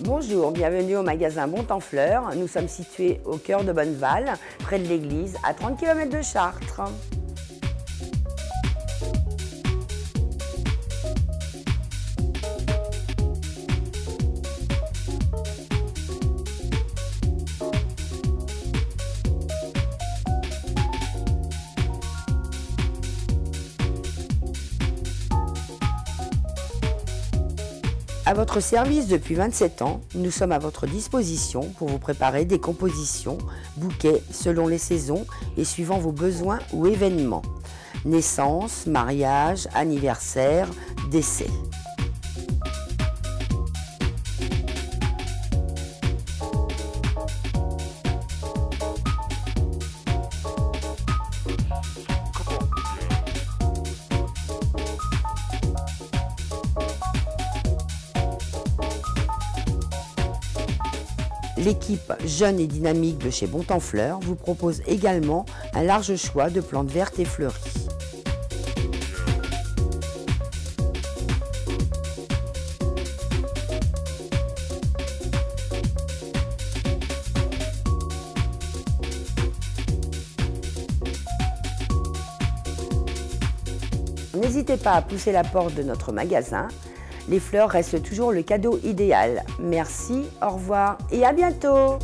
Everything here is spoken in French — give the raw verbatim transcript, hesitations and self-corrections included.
Bonjour, bienvenue au magasin Bontemps Fleurs. Nous sommes situés au cœur de Bonneval, près de l'église, à trente kilomètres de Chartres. À votre service depuis vingt-sept ans, nous sommes à votre disposition pour vous préparer des compositions, bouquets selon les saisons et suivant vos besoins ou événements. Naissance, mariage, anniversaire, décès. L'équipe jeune et dynamique de chez Bontemps Fleurs vous propose également un large choix de plantes vertes et fleuries. N'hésitez pas à pousser la porte de notre magasin. Les fleurs restent toujours le cadeau idéal. Merci, au revoir et à bientôt!